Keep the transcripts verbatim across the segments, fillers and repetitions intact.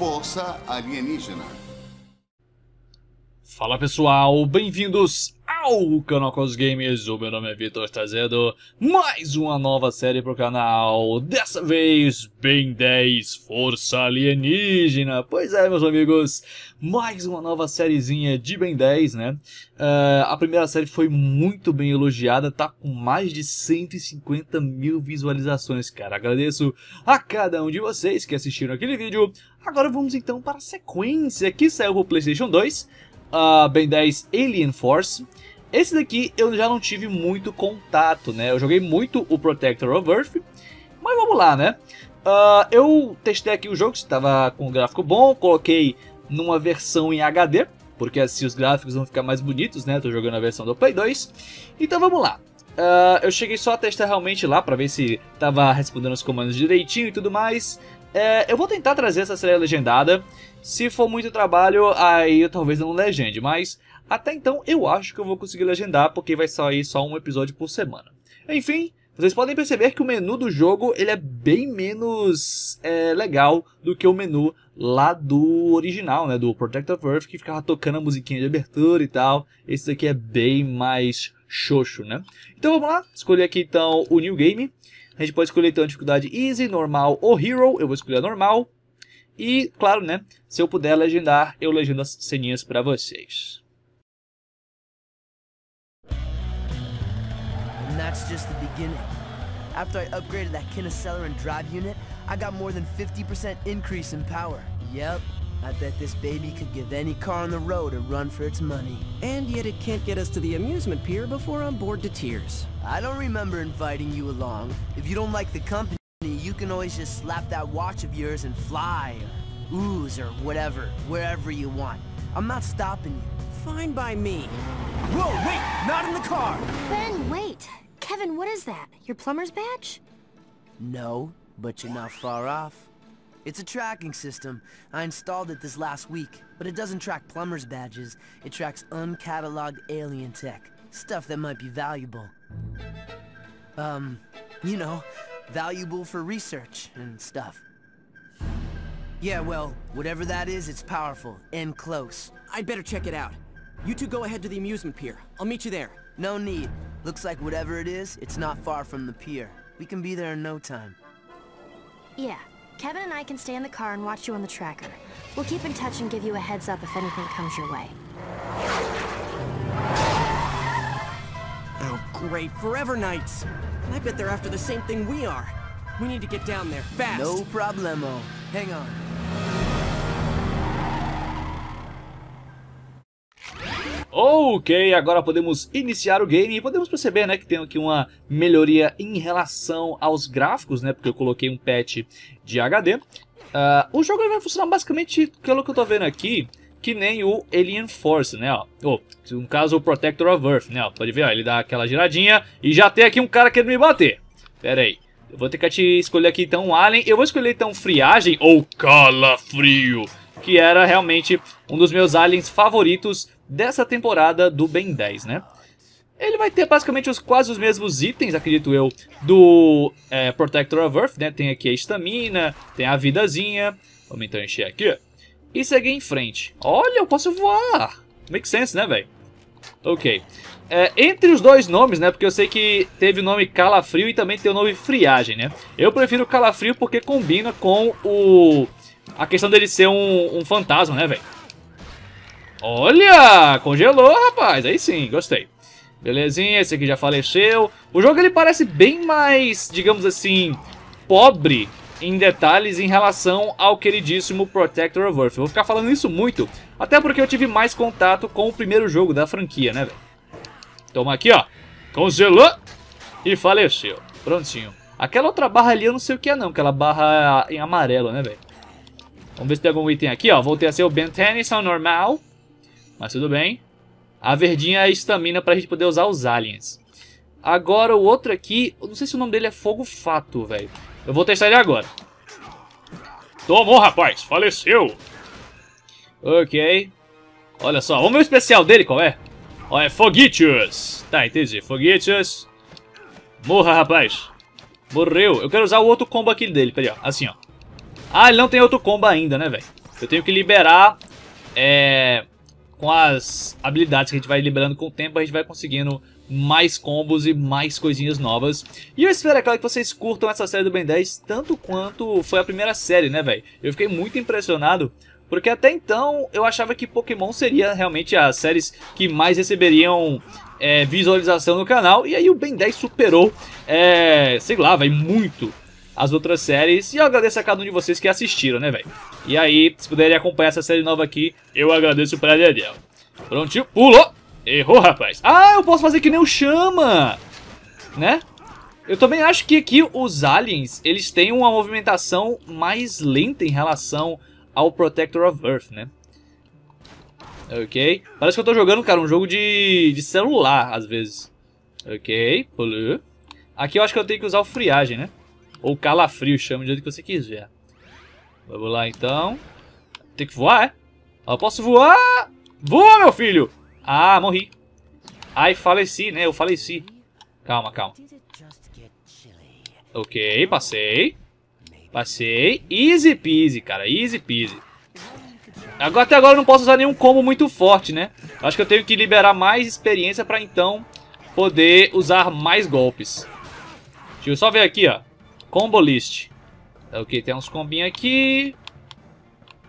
Força Alienígena. Fala pessoal, bem-vindos ao canal Cosmos Games, o meu nome é Vitor Tazedo. Mais uma nova série pro canal, dessa vez Ben dez Força Alienígena. Pois é meus amigos, mais uma nova sériezinha de Ben dez, né? Uh, a primeira série foi muito bem elogiada, tá com mais de cento e cinquenta mil visualizações, cara. Agradeço a cada um de vocês que assistiram aquele vídeo. Agora vamos então para a sequência que saiu pro PlayStation dois, uh, Ben dez Alien Force. Esse daqui eu já não tive muito contato, né? Eu joguei muito o Protector of Earth, mas vamos lá, né? Uh, eu testei aqui o jogo, se estava com um gráfico bom, coloquei numa versão em H D, porque assim os gráficos vão ficar mais bonitos, né? Tô jogando a versão do Play dois. Então vamos lá. Uh, eu cheguei só a testar realmente lá pra ver se tava respondendo os comandos direitinho e tudo mais. Uh, eu vou tentar trazer essa série legendada. Se for muito trabalho, aí eu talvez não legende. Mas até então eu acho que eu vou conseguir legendar, porque vai sair só um episódio por semana. Enfim, vocês podem perceber que o menu do jogo ele é bem menos é, legal do que o menu lá do original, né, do Protector of Earth, que ficava tocando a musiquinha de abertura e tal. Esse daqui é bem mais xoxo, né? Então vamos lá, escolher aqui então o New Game. A gente pode escolher então a dificuldade Easy, Normal ou Hero. Eu vou escolher a Normal. E, claro, né, se eu puder legendar, eu legendo as ceninhas pra vocês. That's just the beginning. After I upgraded that Kineceleran drive unit, I got more than fifty percent increase in power. Yep, I bet this baby could give any car on the road a run for its money. And yet it can't get us to the amusement pier before I'm bored to tears. I don't remember inviting you along. If you don't like the company, you can always just slap that watch of yours and fly, or ooze, or whatever, wherever you want. I'm not stopping you. Fine by me. Whoa, wait, not in the car! Ben, wait! Kevin, what is that? Your plumber's badge? No, but you're not far off. It's a tracking system. I installed it this last week, but it doesn't track plumber's badges. It tracks uncatalogued alien tech. Stuff that might be valuable. Um, you know, valuable for research and stuff. Yeah, well, whatever that is, it's powerful and close. I'd better check it out. You two go ahead to the amusement pier. I'll meet you there. No need. Looks like whatever it is, it's not far from the pier. We can be there in no time. Yeah. Kevin and I can stay in the car and watch you on the tracker. We'll keep in touch and give you a heads up if anything comes your way. Oh, great. Forever Knights. I bet they're after the same thing we are. We need to get down there, fast. No problemo. Hang on. Ok, agora podemos iniciar o game e podemos perceber, né, que tem aqui uma melhoria em relação aos gráficos, né, porque eu coloquei um patch de H D. Uh, o jogo vai funcionar basicamente, pelo que eu tô vendo aqui, que nem o Alien Force, né, ó. Ou, no caso, o Protector of Earth, né, ó. Pode ver, ó, ele dá aquela giradinha e já tem aqui um cara querendo me bater. Pera aí. Eu vou ter que te escolher aqui então um Alien. Eu vou escolher então Friagem ou Calafrio, que era realmente um dos meus aliens favoritos dessa temporada do Ben dez, né? Ele vai ter basicamente os, quase os mesmos itens, acredito eu, do é, Protector of Earth, né? Tem aqui a estamina, tem a vidazinha. Vamos então encher aqui e seguir em frente. Olha, eu posso voar! Make sense, né, velho? Ok. É, entre os dois nomes, né, porque eu sei que teve o nome Calafrio e também tem o nome Friagem, né? Eu prefiro Calafrio porque combina com o... a questão dele ser um, um fantasma, né, velho? Olha! Congelou, rapaz! Aí sim, gostei. Belezinha, esse aqui já faleceu. O jogo ele parece bem mais, digamos assim, pobre em detalhes em relação ao queridíssimo Protector of Earth. Eu vou ficar falando isso muito, até porque eu tive mais contato com o primeiro jogo da franquia, né, velho? Toma aqui, ó. Congelou e faleceu. Prontinho. Aquela outra barra ali eu não sei o que é não, aquela barra em amarelo, né, velho? Vamos ver se tem algum item aqui, ó. Voltei a ser o Ben Tennyson normal, mas tudo bem. A verdinha é a estamina pra gente poder usar os aliens. Agora o outro aqui, eu não sei se o nome dele é Fogo Fato, velho. Eu vou testar ele agora. Tomou, rapaz. Faleceu. Ok. Olha só, vamos ver o especial dele, qual é? Ó, é Foguitius. Tá, entendi. Foguitius. Morra, rapaz. Morreu. Eu quero usar o outro combo aqui dele. Peraí, ó. Assim, ó. Ah, ele não tem outro combo ainda, né, velho? Eu tenho que liberar é, com as habilidades que a gente vai liberando com o tempo, a gente vai conseguindo mais combos e mais coisinhas novas. E eu espero, é claro, que vocês curtam essa série do Ben dez tanto quanto foi a primeira série, né, velho? Eu fiquei muito impressionado, porque até então eu achava que Pokémon seria realmente as séries que mais receberiam é, visualização no canal. E aí o Ben dez superou, é, sei lá, velho, muito as outras séries. E eu agradeço a cada um de vocês que assistiram, né, velho? E aí, se puderem acompanhar essa série nova aqui, eu agradeço pra Daniel. Prontinho, pulou! Errou, rapaz. Ah, eu posso fazer que nem o Chama, né? Eu também acho que aqui os aliens, eles têm uma movimentação mais lenta em relação ao Protector of Earth, né? Ok. Parece que eu tô jogando, cara, um jogo de, de celular, às vezes. Ok. Pulou. Aqui eu acho que eu tenho que usar o Friagem, né? Ou Calafrio, chama do jeito que você quiser. Vamos lá, então. Tem que voar, é? Eu posso voar? Voa, meu filho! Ah, morri. Ai, faleci, né? Eu faleci. Calma, calma. Ok, passei. Passei. Easy peasy, cara. Easy peasy. Agora, até agora eu não posso usar nenhum combo muito forte, né? Acho que eu tenho que liberar mais experiência pra então poder usar mais golpes. Deixa eu só ver aqui, ó. Combo list. Ok, tem uns combinhos aqui.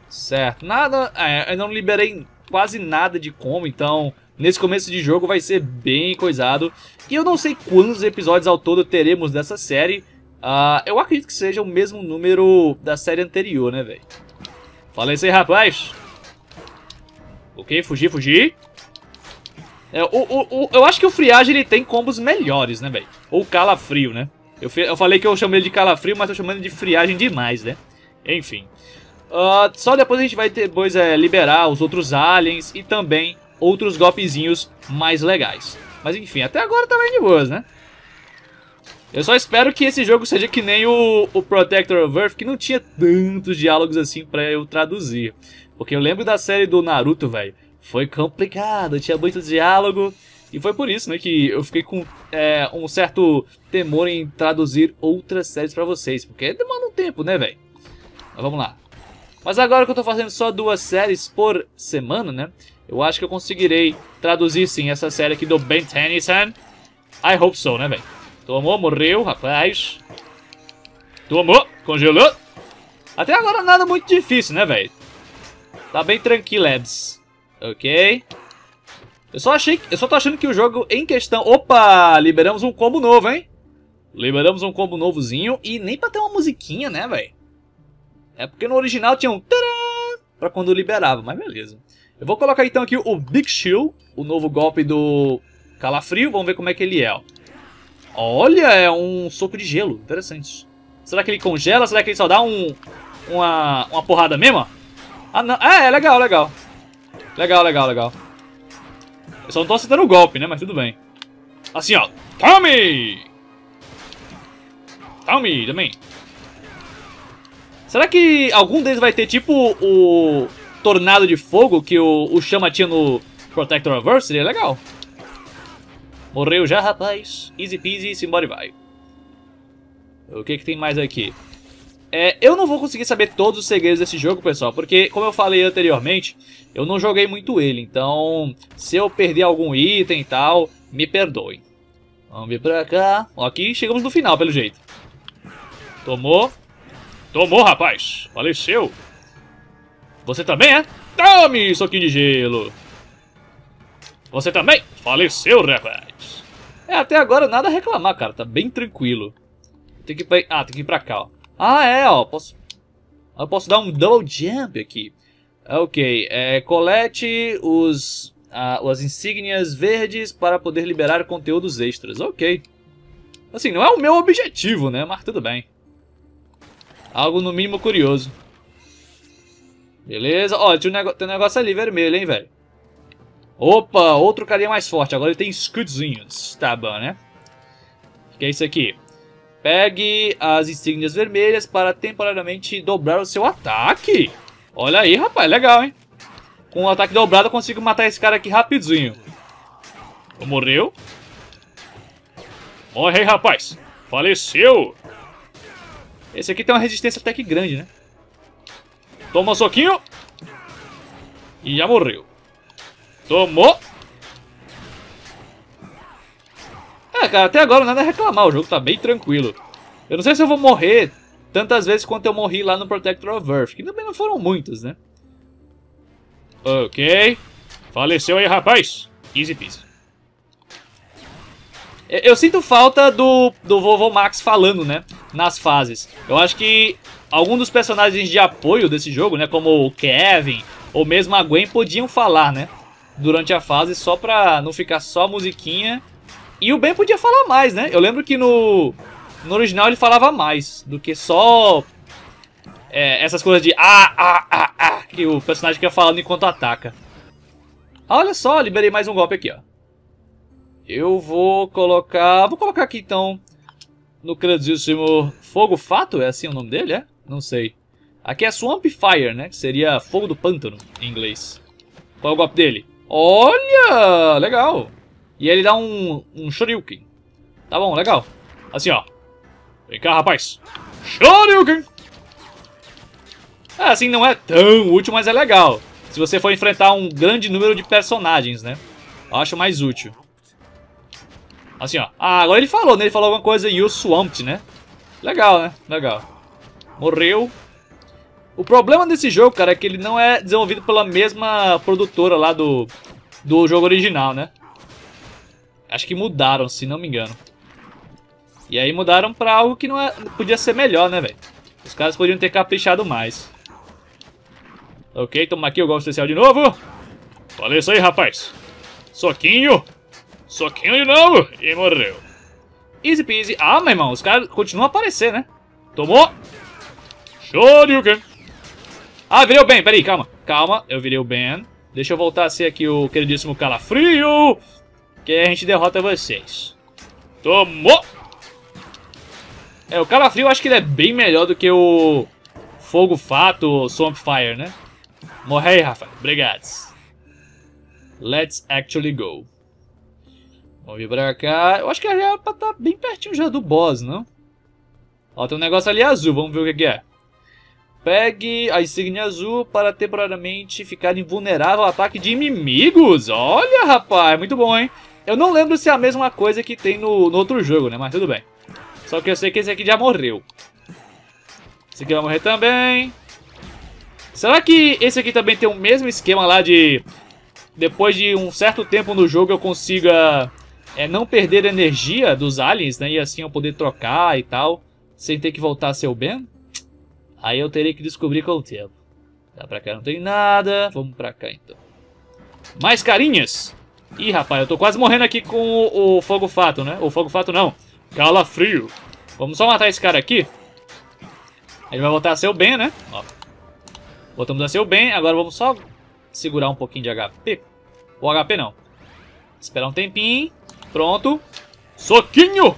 Certo. Nada... É, eu não liberei... quase nada de combo, então nesse começo de jogo vai ser bem coisado. E eu não sei quantos episódios ao todo teremos dessa série. uh, Eu acredito que seja o mesmo número da série anterior, né, velho? Fala isso aí, rapaz. Ok, fugir, fugir é, o, o, o, eu acho que o Friagem, ele tem combos melhores, né, velho? Ou Calafrio, né? Eu, eu falei que eu chamei ele de Calafrio, mas tô chamando ele de Friagem demais, né? Enfim. Uh, só depois a gente vai depois, é, liberar os outros aliens e também outros golpezinhos mais legais. Mas enfim, até agora tá bem de boas, né? Eu só espero que esse jogo seja que nem o, o Protector of Earth, que não tinha tantos diálogos assim pra eu traduzir. Porque eu lembro da série do Naruto, velho. Foi complicado, tinha muito diálogo. E foi por isso, né, que eu fiquei com é, um certo temor em traduzir outras séries pra vocês. Porque demora um tempo, né, velho? Mas vamos lá. Mas agora que eu tô fazendo só duas séries por semana, né? Eu acho que eu conseguirei traduzir, sim, essa série aqui do Ben Tennyson. I hope so, né, velho? Tomou, morreu, rapaz. Tomou, congelou. Até agora nada muito difícil, né, velho? Tá bem tranquilo, Ebs. Ok. Eu só achei... Eu só tô achando que o jogo em questão... Opa! Liberamos um combo novo, hein? Liberamos um combo novozinho. E nem pra ter uma musiquinha, né, velho? É porque no original tinha um tcharam pra quando liberava, mas beleza. Eu vou colocar então aqui o Big Chill, o novo golpe do Calafrio. Vamos ver como é que ele é, ó. Olha, é um soco de gelo, interessante. Será que ele congela? Será que ele só dá um, uma, uma porrada mesmo? Ah, não. Ah, é, legal, legal. Legal, legal, legal. Eu só não tô acertando o golpe, né, mas tudo bem. Assim, ó. Tommy! Tommy também. Será que algum deles vai ter tipo o tornado de fogo que o, o Chama tinha no Protector of Earth? Seria legal. Morreu já, rapaz. Easy peasy, simbora e vai. O que que tem mais aqui? É, eu não vou conseguir saber todos os segredos desse jogo, pessoal, porque, como eu falei anteriormente, eu não joguei muito ele. Então, se eu perder algum item e tal, me perdoem. Vamos vir pra cá. Aqui chegamos no final, pelo jeito. Tomou. Tomou, rapaz. Faleceu. Você também, é? Tome, soquinho de gelo. Você também? Faleceu, rapaz. É, até agora nada a reclamar, cara. Tá bem tranquilo. Tem que ir pra... Ah, tem que ir pra cá, ó. Ah, é, ó. Posso... Eu posso dar um double jump aqui. Ok. É, colete os... Ah, as insígnias verdes para poder liberar conteúdos extras. Ok. Assim, não é o meu objetivo, né? Mas tudo bem. Algo no mínimo curioso. Beleza. Ó, tem um, nego... tem um negócio ali vermelho, hein, velho. Opa, outro carinha mais forte. Agora ele tem escudozinhos. Tá bom, né? O que é isso aqui? Pegue as insígnias vermelhas para temporariamente dobrar o seu ataque. Olha aí, rapaz. Legal, hein? Com o ataque dobrado eu consigo matar esse cara aqui rapidinho. Morreu. Morre aí, rapaz. Faleceu. Esse aqui tem uma resistência até que grande, né? Toma um soquinho. E já morreu. Tomou. É, cara, até agora nada a reclamar. O jogo tá bem tranquilo. Eu não sei se eu vou morrer tantas vezes quanto eu morri lá no Protector of Earth. Que também não foram muitas, né? Ok. Faleceu aí, rapaz. Easy peasy. Eu sinto falta do, do vovô Max falando, né, nas fases. Eu acho que alguns dos personagens de apoio desse jogo, né, como o Kevin ou mesmo a Gwen, podiam falar, né, durante a fase, só pra não ficar só musiquinha. E o Ben podia falar mais, né? Eu lembro que no, no original ele falava mais do que só é, essas coisas de ah, ah, ah, ah, que o personagem fica falando enquanto ataca. Ah, olha só, liberei mais um golpe aqui, ó. Eu vou colocar... Vou colocar aqui, então, no queridíssimo Fogo Fato, é assim o nome dele, é? Não sei. Aqui é Swamp Fire, né? Que seria Fogo do Pântano, em inglês. Qual é o golpe dele? Olha! Legal! E ele dá um, um Shoryuken. Tá bom, legal. Assim, ó. Vem cá, rapaz. Shoryuken! É, assim, não é tão útil, mas é legal. Se você for enfrentar um grande número de personagens, né? Eu acho mais útil. Assim, ó. Ah, agora ele falou, né? Ele falou alguma coisa e o Swamped, né? Legal, né? Legal. Morreu. O problema desse jogo, cara, é que ele não é desenvolvido pela mesma produtora lá do, do jogo original, né? Acho que mudaram, se não me engano. E aí mudaram pra algo que não é, podia ser melhor, né, velho? Os caras podiam ter caprichado mais. Ok, toma aqui o golpe especial de novo. Olha isso aí, rapaz. Soquinho. Soquinho de novo. E morreu. Easy peasy. Ah, meu irmão, os caras continuam a aparecer, né? Tomou. Shoryuken. Ah, virei o Ben. Peraí, calma. Calma, eu virei o Ben. Deixa eu voltar a ser aqui o queridíssimo Calafrio. Que aí a gente derrota vocês. Tomou. É, o Calafrio eu acho que ele é bem melhor do que o Fogo Fato ou Swamp Fire, né? Morre aí, Rafa. Obrigado. Let's actually go. Vamos vir pra cá. Eu acho que já tá estar bem pertinho já do boss, não? Ó, tem um negócio ali azul. Vamos ver o que é. Pegue a insígnia azul para temporariamente ficar invulnerável ao ataque de inimigos. Olha, rapaz. Muito bom, hein? Eu não lembro se é a mesma coisa que tem no, no outro jogo, né? Mas tudo bem. Só que eu sei que esse aqui já morreu. Esse aqui vai morrer também. Será que esse aqui também tem o mesmo esquema lá de... Depois de um certo tempo no jogo eu consiga... É não perder a energia dos aliens, né? E assim eu poder trocar e tal, sem ter que voltar a ser o Ben. Aí eu terei que descobrir qual o tempo. Dá pra cá, não tem nada. Vamos pra cá, então. Mais carinhas! Ih, rapaz, eu tô quase morrendo aqui com o, o Fogo Fato, né? O Fogo Fato não. Calafrio. Vamos só matar esse cara aqui. Ele vai voltar a ser o Ben, né? Ó. Voltamos a ser o Ben. Agora vamos só segurar um pouquinho de H P. O H P não. Esperar um tempinho. Pronto. Soquinho!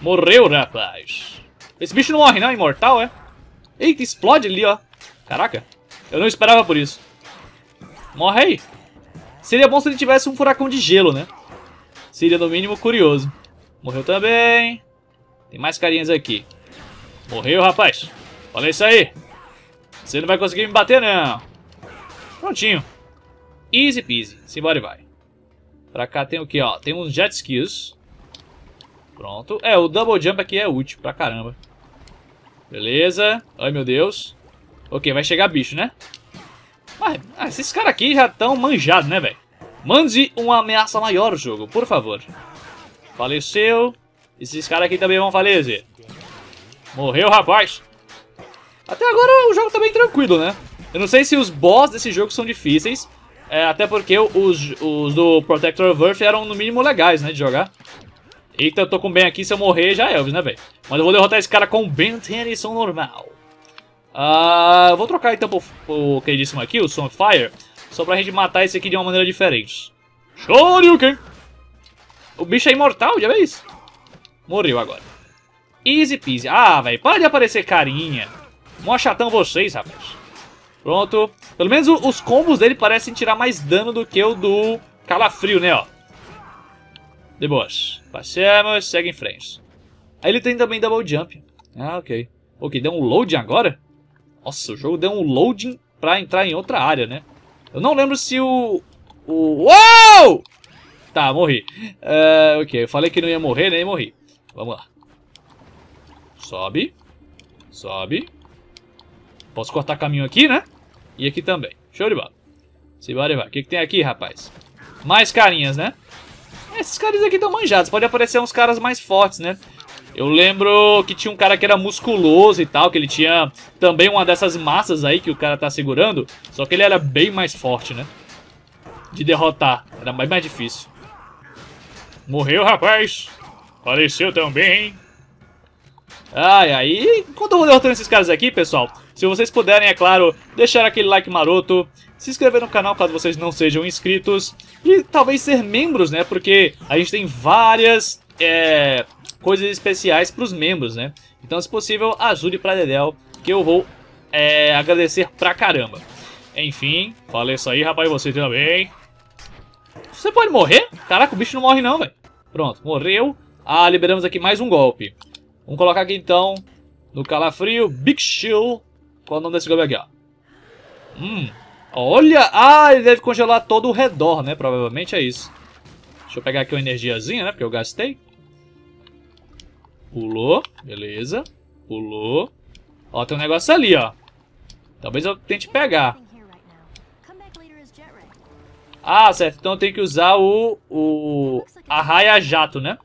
Morreu, rapaz. Esse bicho não morre, não. É imortal, é? Eita, explode ali, ó. Caraca. Eu não esperava por isso. Morre aí. Seria bom se ele tivesse um furacão de gelo, né? Seria, no mínimo, curioso. Morreu também. Tem mais carinhas aqui. Morreu, rapaz. Olha isso aí. Você não vai conseguir me bater, não. Prontinho. Easy peasy. Simbora e vai. Pra cá tem o que, ó? Tem uns jet skis. Pronto. É, o double jump aqui é útil pra caramba. Beleza. Ai, meu Deus. Ok, vai chegar bicho, né? Mas, ah, esses caras aqui já estão manjados, né, velho? Mande uma ameaça maior, jogo, por favor. Faleceu. Esses caras aqui também vão falecer. Morreu, rapaz. Até agora o jogo tá bem tranquilo, né? Eu não sei se os boss desse jogo são difíceis. É, até porque os, os do Protector of Earth eram no mínimo legais, né, de jogar. Eita, eu tô com o Ben aqui, se eu morrer já é Elvis, né, velho? Mas eu vou derrotar esse cara com o Ben Tennyson normal. Ah, eu vou trocar então pro, pro queridíssimo aqui, o Swamp Fire, só pra gente matar esse aqui de uma maneira diferente. Shoryuken! O bicho é imortal, já vez? Morreu agora. Easy peasy. Ah, velho, para de aparecer carinha. Mó chatão vocês, rapaz. Pronto. Pelo menos os combos dele parecem tirar mais dano do que o do Calafrio, né, ó. De boas. Passamos, segue em frente. Aí ele tem também double jump. Ah, ok. Ok, deu um loading agora? Nossa, o jogo deu um loading pra entrar em outra área, né? Eu não lembro se o... o... Uou! Tá, morri. Uh, ok, eu falei que não ia morrer, nem morri. Vamos lá. Sobe. Sobe. Posso cortar caminho aqui, né? E aqui também. Show de bola. Se vai, vai. O que, que tem aqui, rapaz? Mais carinhas, né? Esses caras aqui estão manjados. Pode aparecer uns caras mais fortes, né? Eu lembro que tinha um cara que era musculoso e tal, que ele tinha também uma dessas massas aí que o cara tá segurando. Só que ele era bem mais forte, né? De derrotar. Era bem mais difícil. Morreu, rapaz. Faleceu também, hein? Ai, aí, enquanto eu vou derrotando esses caras aqui, pessoal, se vocês puderem, é claro, deixar aquele like maroto, se inscrever no canal caso vocês não sejam inscritos, e talvez ser membros, né, porque a gente tem várias é, coisas especiais para os membros, né. Então, se possível, ajude pra dedéu, que eu vou é, agradecer pra caramba. Enfim, faleça aí, rapaz, você também. Você pode morrer? Caraca, o bicho não morre não, velho. Pronto, morreu. Ah, liberamos aqui mais um golpe. Vamos colocar aqui então, no Calafrio, Big Chill. Qual é o nome desse golpe aqui, ó? Hum, olha! Ah, ele deve congelar todo o redor, né? Provavelmente é isso. Deixa eu pegar aqui uma energiazinha, né? Porque eu gastei. Pulou, beleza. Pulou. Ó, tem um negócio ali, ó. Talvez eu tente pegar. Ah, certo. Então eu tenho que usar o... o a raia jato, né?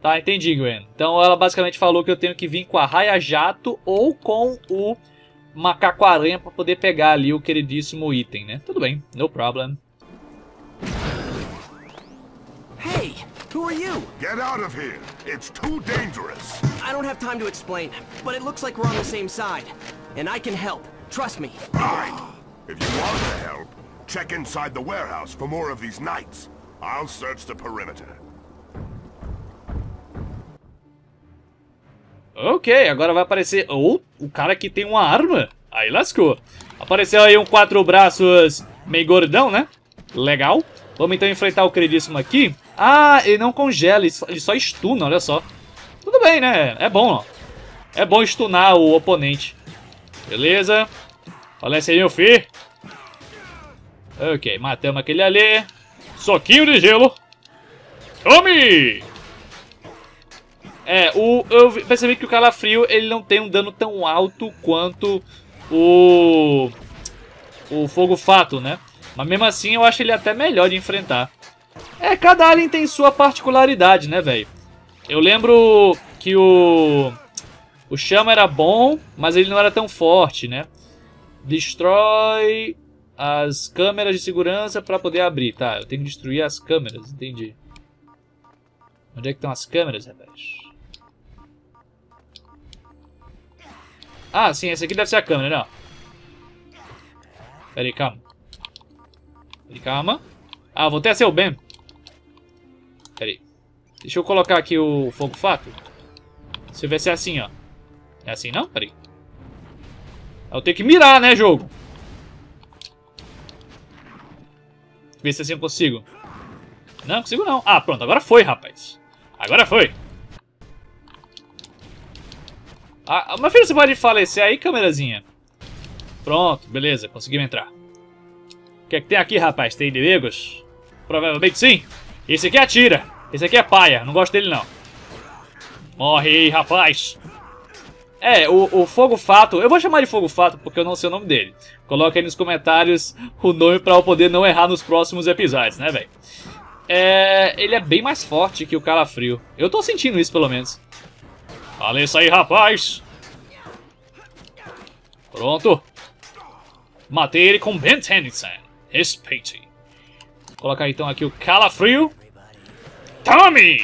Tá, entendi, Gwen. Então ela basicamente falou que eu tenho que vir com a raia jato ou com o macaco-aranha pra poder pegar ali o queridíssimo item, né? Tudo bem, no problem. Hey, who are you? Get out of here. It's too dangerous. I don't have time to explain, but it looks like we're on the same side. And I can help. Trust me. Right. If you want to help, check inside the warehouse for more of these knights. I'll search the perimeter. Ok, agora vai aparecer... Oh, o cara que tem uma arma. Aí lascou. Apareceu aí um quatro braços meio gordão, né? Legal. Vamos então enfrentar o queridíssimo aqui. Ah, ele não congela, ele só, ele só estuna, olha só. Tudo bem, né? É bom, ó. É bom estunar o oponente. Beleza. Falece aí, meu filho. Ok, matamos aquele ali. Soquinho de gelo. Tome! É, o, eu percebi que o Calafrio, ele não tem um dano tão alto quanto o o Fogo Fato, né? Mas mesmo assim, eu acho ele até melhor de enfrentar. É, cada alien tem sua particularidade, né, velho? Eu lembro que o o Chama era bom, mas ele não era tão forte, né? Destrói as câmeras de segurança para poder abrir. Tá, eu tenho que destruir as câmeras, entendi. Onde é que estão as câmeras, rapaz? Ah, sim, essa aqui deve ser a câmera, não. Pera aí, calma. Pera aí, calma. Ah, voltei a ser o Ben. Pera aí. Deixa eu colocar aqui o Fogo Fato. Se eu ver se é assim, ó. É assim, não? Pera aí. Eu tenho que mirar, né, jogo? Ver se assim eu consigo. Não, não consigo não. Ah, pronto. Agora foi, rapaz. Agora foi. Ah, meu filho, você pode falecer aí, câmerazinha? Pronto, beleza, conseguimos entrar. O que é que tem aqui, rapaz? Tem inimigos? Provavelmente sim. Esse aqui atira. Esse aqui é paia, não gosto dele não. Morre, rapaz. É, o, o Fogo Fato, eu vou chamar de Fogo Fato porque eu não sei o nome dele. Coloca aí nos comentários o nome pra eu poder não errar nos próximos episódios, né, velho? É, ele é bem mais forte que o Calafrio. Eu tô sentindo isso, pelo menos. Olha isso aí, rapaz. Pronto. Matei ele com Ben Tennyson. Respeite. Vou colocar então aqui o Calafrio. Tommy!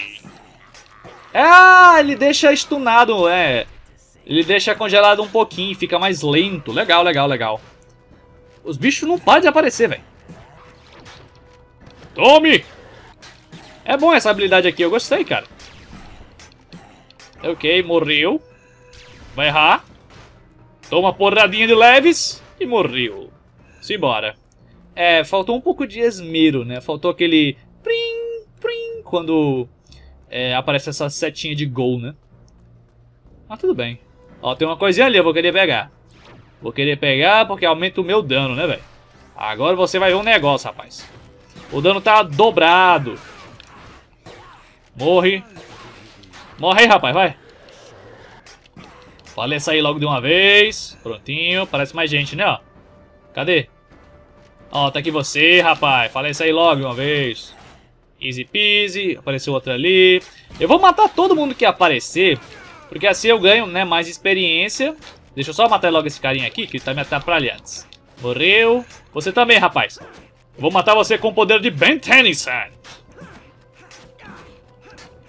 Ah, ele deixa stunado, é. Ele deixa congelado um pouquinho, fica mais lento. Legal, legal, legal. Os bichos não param de aparecer, velho. Tome! É bom essa habilidade aqui, eu gostei, cara. Ok, morreu. Vai errar. Toma uma porradinha de leves. E morreu. Simbora. É, faltou um pouco de esmero, né? Faltou aquele... Prim, prim, quando é, aparece essa setinha de gol, né? Mas tudo bem. Ó, tem uma coisinha ali, eu vou querer pegar. Vou querer pegar porque aumenta o meu dano, né, velho? Agora você vai ver um negócio, rapaz. O dano tá dobrado. Morre. Morre aí, rapaz, vai. Faleça aí logo de uma vez. Prontinho, parece mais gente, né, ó. Cadê? Ó, tá aqui você, rapaz. Faleça aí logo de uma vez. Easy peasy, apareceu outra ali. Eu vou matar todo mundo que aparecer, porque assim eu ganho, né, mais experiência. Deixa eu só matar logo esse carinha aqui, que ele tá me atrapalhando. Morreu. Você também, rapaz. Eu vou matar você com o poder de Ben Tennyson.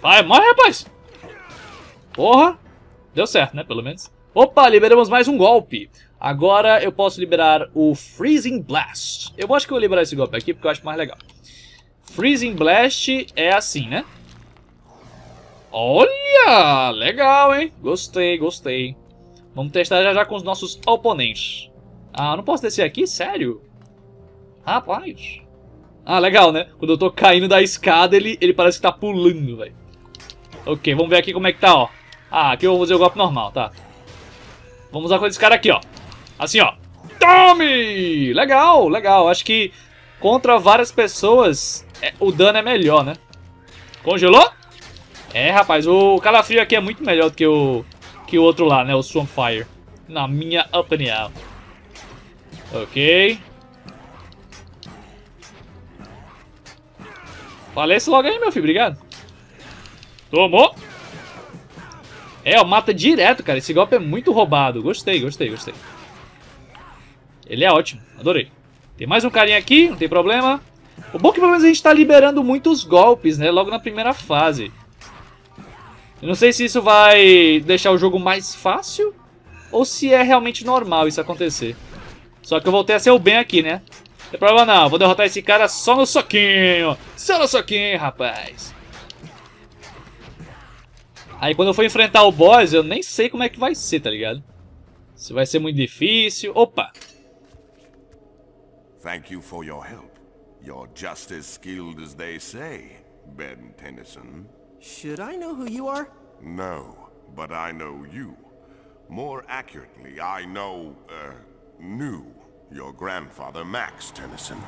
Vai, morre, rapaz. Porra. Deu certo, né, pelo menos. Opa, liberamos mais um golpe. Agora eu posso liberar o Freezing Blast. Eu acho que eu vou liberar esse golpe aqui, porque eu acho mais legal. Freezing Blast é assim, né? Olha, legal, hein? Gostei, gostei. Vamos testar já já com os nossos oponentes. Ah, não posso descer aqui? Sério? Rapaz. Ah, legal, né? Quando eu tô caindo da escada, ele, ele parece que tá pulando, velho. Ok, vamos ver aqui como é que tá, ó. Ah, aqui eu vou fazer o golpe normal, tá? Vamos usar com esse cara aqui, ó. Assim, ó. Tome! Legal, legal. Acho que contra várias pessoas é, o dano é melhor, né? Congelou? É, rapaz. O Calafrio aqui é muito melhor do que o, que o outro lá, né? O Swamp Fire. Na minha opinião. Ok. Falece logo aí, meu filho. Obrigado. Tomou. É, ó, mata direto, cara. Esse golpe é muito roubado. Gostei, gostei, gostei. Ele é ótimo. Adorei. Tem mais um carinha aqui, não tem problema. O bom é que pelo menos a gente tá liberando muitos golpes, né? Logo na primeira fase. Eu não sei se isso vai deixar o jogo mais fácil ou se é realmente normal isso acontecer. Só que eu voltei a ser o Ben aqui, né? Não tem problema não. Vou derrotar esse cara só no soquinho. Só no soquinho, rapaz. Aí quando eu for enfrentar o boss, eu nem sei como é que vai ser, tá ligado? Se vai ser muito difícil. Opa! Thank you for your help. You're just as skilled as they say, Ben Tennyson. Should I know who you are? No, but I know you. More accurately, I know, uh, knew your grandfather, Max Tennyson.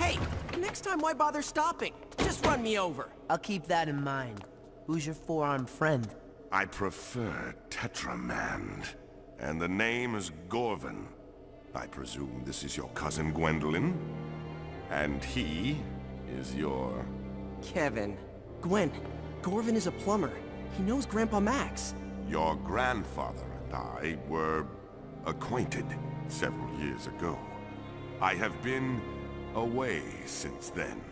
Hey, next time why bother stopping? Just run me over. I'll keep that in mind. Who's your four-armed friend? I prefer Tetramand, and the name is Gorvan. I presume this is your cousin Gwendolyn, and he is your... Kevin. Gwen, Gorvan is a plumber. He knows Grandpa Max. Your grandfather and I were acquainted several years ago. I have been away since then.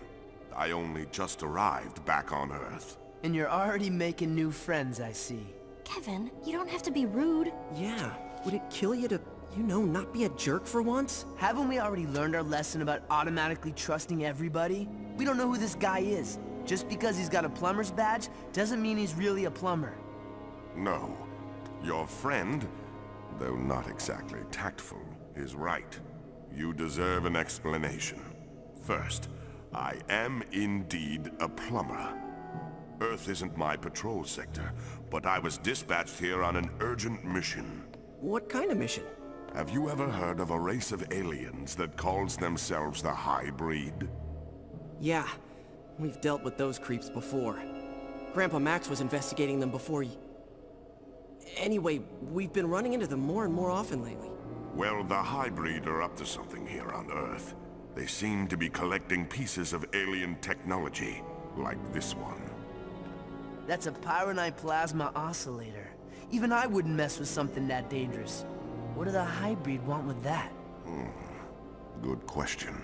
I only just arrived back on Earth. And you're already making new friends, I see. Kevin, you don't have to be rude. Yeah, would it kill you to, you know, not be a jerk for once? Haven't we already learned our lesson about automatically trusting everybody? We don't know who this guy is. Just because he's got a plumber's badge doesn't mean he's really a plumber. No. Your friend, though not exactly tactful, is right. You deserve an explanation. First, I am indeed a plumber. Earth isn't my patrol sector, but I was dispatched here on an urgent mission. What kind of mission? Have you ever heard of a race of aliens that calls themselves the Hybreed? Yeah, we've dealt with those creeps before. Grandpa Max was investigating them before y- Anyway, we've been running into them more and more often lately. Well, the Hybreed are up to something here on Earth. They seem to be collecting pieces of alien technology, like this one. That's a Pyronite Plasma Oscillator. Even I wouldn't mess with something that dangerous. What do the Hybreed want with that? Hmm. Good question.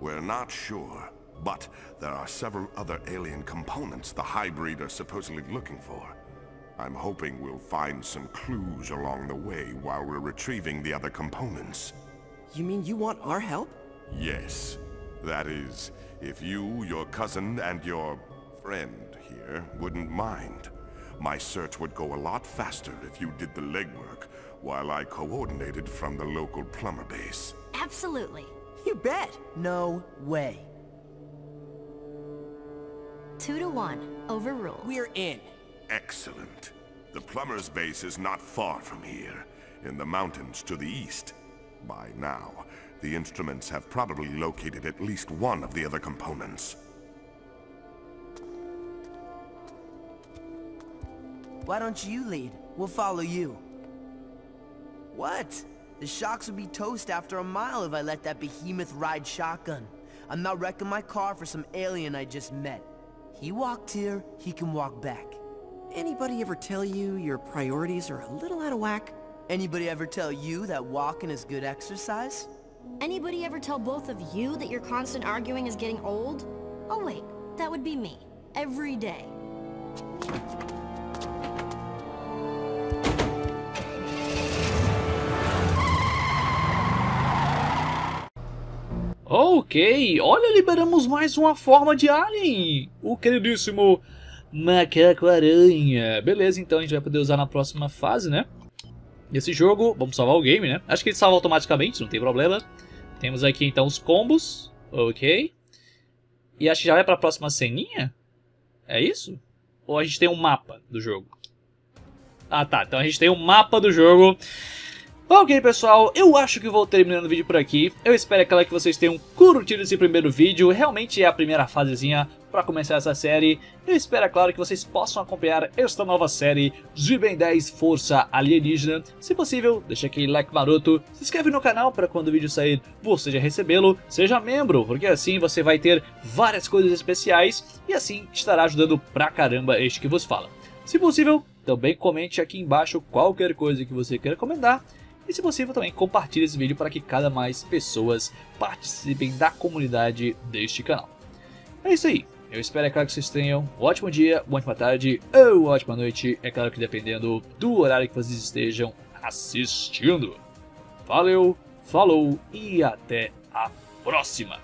We're not sure, but there are several other alien components the Hybreed are supposedly looking for. I'm hoping we'll find some clues along the way while we're retrieving the other components. You mean you want our help? Yes. That is, if you, your cousin, and your friend here wouldn't mind. My search would go a lot faster if you did the legwork while I coordinated from the local plumber base. Absolutely. You bet. No way. Two to one. Overruled. We're in. Excellent. The plumber's base is not far from here, in the mountains to the east. By now, the instruments have probably located at least one of the other components. Why don't you lead? We'll follow you. What? The shocks would be toast after a mile if I let that behemoth ride shotgun. I'm not wrecking my car for some alien I just met. He walked here, he can walk back. Anybody ever tell you your priorities are a little out of whack? Anybody ever tell you that walking is good exercise? Anybody ever tell both of you that your constant arguing is getting old? Oh wait, that would be me. Every day. Ok, olha, liberamos mais uma forma de alien, o queridíssimo Macaco-Aranha. Beleza, então a gente vai poder usar na próxima fase, né? Nesse jogo, vamos salvar o game, né? Acho que ele salva automaticamente, não tem problema. Temos aqui então os combos, ok. E acho que já vai para a próxima ceninha? É isso? Ou a gente tem um mapa do jogo? Ah tá, então a gente tem um mapa do jogo. Ok, pessoal, eu acho que vou terminando o vídeo por aqui. Eu espero, é claro, que vocês tenham curtido esse primeiro vídeo. Realmente é a primeira fasezinha para começar essa série. Eu espero, é claro, que vocês possam acompanhar esta nova série de Ben dez Força Alienígena. Se possível, deixa aquele like maroto. Se inscreve no canal para quando o vídeo sair você já recebê-lo. Seja membro, porque assim você vai ter várias coisas especiais. E assim estará ajudando pra caramba este que vos fala. Se possível, também comente aqui embaixo qualquer coisa que você queira comentar. E se possível também compartilhe esse vídeo para que cada mais pessoas participem da comunidade deste canal. É isso aí. Eu espero, é claro, que vocês tenham um ótimo dia, uma ótima tarde ou uma ótima noite. É claro que dependendo do horário que vocês estejam assistindo. Valeu, falou e até a próxima.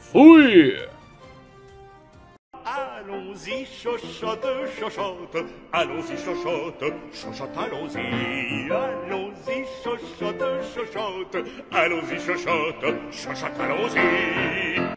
Fui! Allons-y, chochotte, chochotte, allons-y, chochotte, chochotte, allons-y. Allons-y, chochotte, chochotte, allons-y, chochotte, chochotte, allons-y.